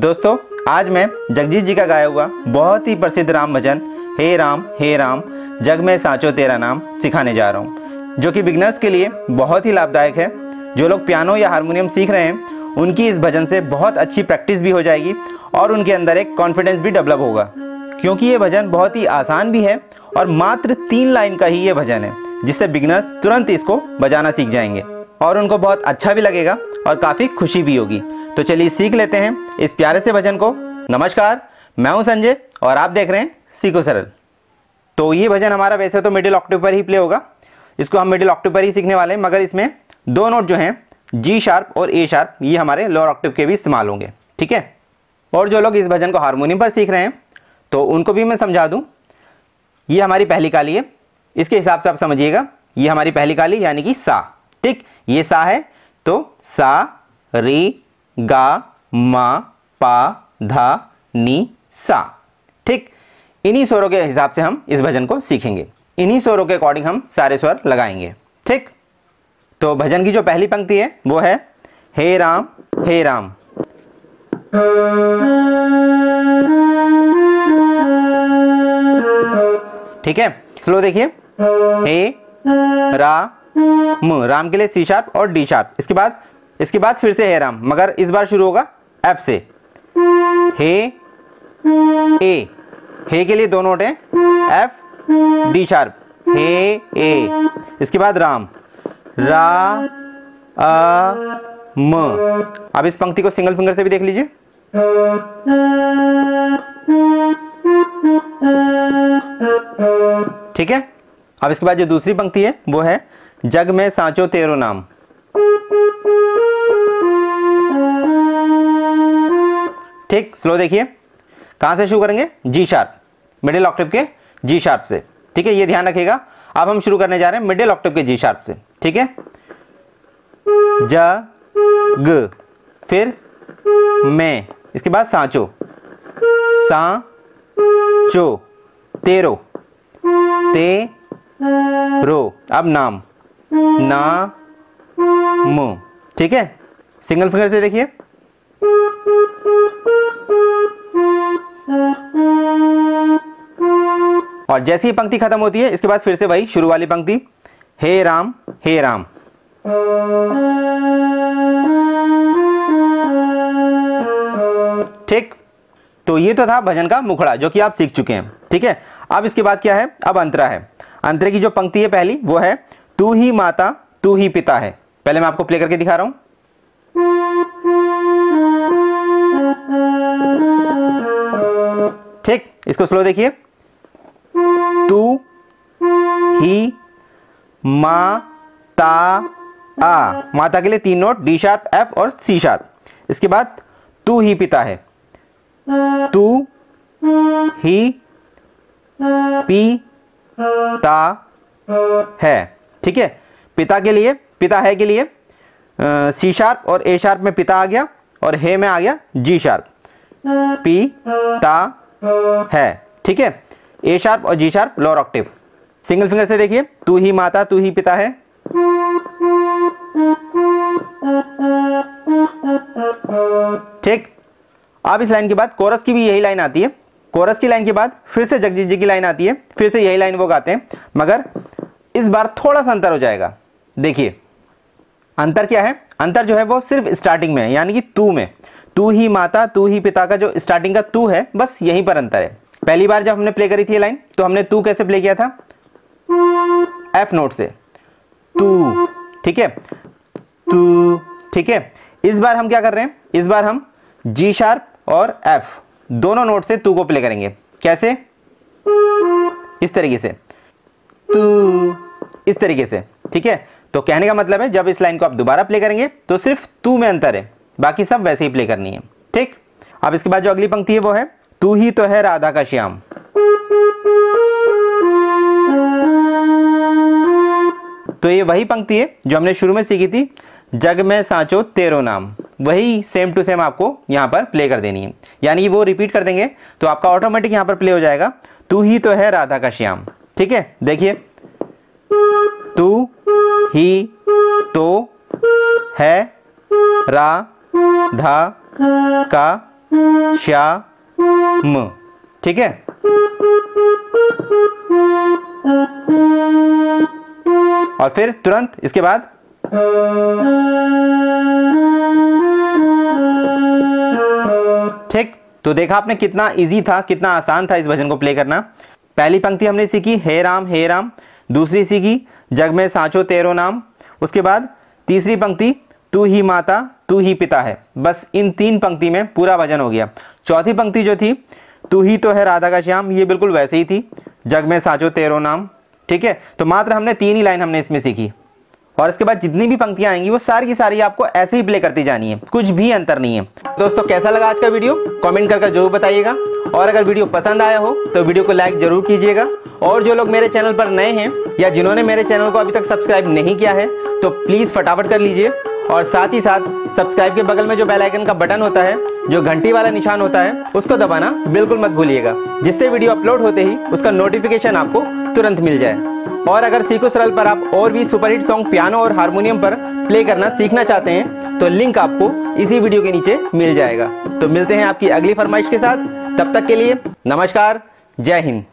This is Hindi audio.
दोस्तों आज मैं जगजीत जी का गाया हुआ बहुत ही प्रसिद्ध राम भजन हे राम जग में साँचो तेरा नाम सिखाने जा रहा हूँ, जो कि बिगनर्स के लिए बहुत ही लाभदायक है। जो लोग पियानो या हारमोनियम सीख रहे हैं उनकी इस भजन से बहुत अच्छी प्रैक्टिस भी हो जाएगी और उनके अंदर एक कॉन्फिडेंस भी डेवलप होगा, क्योंकि ये भजन बहुत ही आसान भी है और मात्र 3 लाइन का ही ये भजन है, जिससे बिगनर्स तुरंत इसको बजाना सीख जाएंगे और उनको बहुत अच्छा भी लगेगा और काफ़ी खुशी भी होगी। तो चलिए सीख लेते हैं इस प्यारे से भजन को। नमस्कार, मैं हूं संजय और आप देख रहे हैं सीखो सरल। तो ये भजन हमारा वैसे तो मिडिल ऑक्टेव पर ही प्ले होगा, इसको हम मिडिल ऑक्टेव पर ही सीखने वाले हैं, मगर इसमें 2 नोट जो हैं G शार्प और A शार्प ये हमारे लोअर ऑक्टेव के भी इस्तेमाल होंगे, ठीक है। और जो लोग इस भजन को हारमोनियम पर सीख रहे हैं तो उनको भी मैं समझा दूँ। ये हमारी पहली काली है, इसके हिसाब से आप समझिएगा। ये हमारी पहली काली यानी कि सा, ठीक, ये सा है। तो सा री गा मा पा धा नी सा, ठीक। इन्हीं स्वरों के हिसाब से हम इस भजन को सीखेंगे, इन्हीं स्वरों के अकॉर्डिंग हम सारे स्वर लगाएंगे, ठीक। तो भजन की जो पहली पंक्ति है वो है हे राम हे राम। ठीक है, स्लो देखिए। हे राम, राम के लिए C शार्प और D शार्प। इसके बाद फिर से हे राम, मगर इस बार शुरू होगा F से। हे ए, हे के लिए 2 नोट हैं F D शार्प। हे ए, इसके बाद राम, रा आ म। अब इस पंक्ति को सिंगल फिंगर से भी देख लीजिए। ठीक है, अब इसके बाद जो दूसरी पंक्ति है वो है जग में साँचो तेरो नाम। ठीक, स्लो देखिए। कहाँ से शुरू करेंगे? G शार्प, मिडिल ऑक्टेव के G शार्प से, ठीक है, ये ध्यान रखिएगा। अब हम शुरू करने जा रहे हैं मिडिल ऑक्टेव के G शार्प से, ठीक है। ज ग, फिर मैं, इसके बाद साँचो, सा चो, तेरो ते रो। अब नाम, ना मो, ठीक है, सिंगल फिंगर से देखिए। और जैसे ही पंक्ति खत्म होती है इसके बाद फिर से वही शुरू वाली पंक्ति हे राम हे राम। ठीक, तो ये तो था भजन का मुखड़ा जो कि आप सीख चुके हैं, ठीक है। अब इसके बाद क्या है? अब अंतरा है। अंतरे की जो पंक्ति है पहली वो है तू ही माता तू ही पिता है। पहले मैं आपको प्ले करके दिखा रहा हूं। ठीक, इसको स्लो देखिए। तू ही माता आ, माता के लिए 3 नोट D शार्प F और C शार्प। इसके बाद तू ही पिता है, तू ही पिता है, ठीक है। पिता के लिए, पिता है के लिए C शार्प और A शार्प में पिता आ गया और हे में आ गया G शार्प। पिता है, ठीक है। A शार्प और G sharp lower octave. Single finger से देखिए। तू ही माता तू ही पिता है। ठीक, अब इस लाइन के बाद कोरस की भी यही लाइन आती है। कोरस की लाइन के बाद फिर से जगजीत जी की लाइन आती है, फिर से यही लाइन वो गाते हैं, मगर इस बार थोड़ा सा अंतर हो जाएगा। देखिए अंतर क्या है? अंतर जो है वो सिर्फ स्टार्टिंग में है, यानी कि तू में। तू ही माता तू ही पिता का जो स्टार्टिंग का तू है, बस यहीं पर अंतर है। पहली बार जब हमने प्ले करी थी ये लाइन तो हमने तू कैसे प्ले किया था? F नोट से तू, ठीक है, तू, ठीक है। इस बार हम क्या कर रहे हैं? इस बार हम G शार्प और F दोनों नोट से तू को प्ले करेंगे। कैसे? इस तरीके से, तू, इस तरीके से, ठीक है। तो कहने का मतलब है जब इस लाइन को आप दोबारा प्ले करेंगे तो सिर्फ तू में अंतर है, बाकी सब वैसे ही प्ले करनी है, ठीक। अब इसके बाद जो अगली पंक्ति है वो है तू ही तो है राधा का श्याम। तो ये वही पंक्ति है जो हमने शुरू में सीखी थी जग में साँचो तेरो नाम, वही सेम टू सेम आपको यहाँ पर प्ले कर देनी है, यानी कि वो रिपीट कर देंगे तो आपका ऑटोमेटिक यहाँ पर प्ले हो जाएगा। तू ही तो है राधा का श्याम, ठीक है। देखिए तू ही तो है राधा का श्याम। ठीक है, और फिर तुरंत इसके बाद ठीक। तो देखा आपने कितना इजी था, कितना आसान था इस भजन को प्ले करना। पहली पंक्ति हमने सीखी हे राम हे राम, दूसरी सीखी जग में सांचो तेरो नाम, उसके बाद तीसरी पंक्ति तू ही माता तू ही पिता है। बस इन तीन पंक्ति में पूरा भजन हो गया। चौथी पंक्ति जो थी तू ही तो है राधा का श्याम, ये बिल्कुल वैसे ही थी, जग में सांचो तेरो नाम। ठीक है, तो मात्र हमने तीन ही लाइन हमने इसमें सीखी, और इसके बाद जितनी भी पंक्तियां आएंगी वो सारी की सारी आपको ऐसे ही प्ले करती जानी है, कुछ भी अंतर नहीं है। दोस्तों कैसा लगा आज का वीडियो, कमेंट करके जरूर बताइएगा, और अगर वीडियो पसंद आया हो तो वीडियो को लाइक जरूर कीजिएगा। और जो लोग मेरे चैनल पर नए हैं या जिन्होंने मेरे चैनल को अभी तक सब्सक्राइब नहीं किया है तो प्लीज़ फटाफट कर लीजिए, और साथ ही साथ सब्सक्राइब के बगल में जो बेल आइकन का बटन होता है, जो घंटी वाला निशान होता है, उसको दबाना बिल्कुल मत भूलिएगा, जिससे वीडियो अपलोड होते ही उसका नोटिफिकेशन आपको तुरंत मिल जाए। और अगर सीखो सरल पर आप और भी सुपरहिट सॉन्ग पियानो और हारमोनियम पर प्ले करना सीखना चाहते हैं तो लिंक आपको इसी वीडियो के नीचे मिल जाएगा। तो मिलते हैं आपकी अगली फरमाइश के साथ, तब तक के लिए नमस्कार, जय हिंद।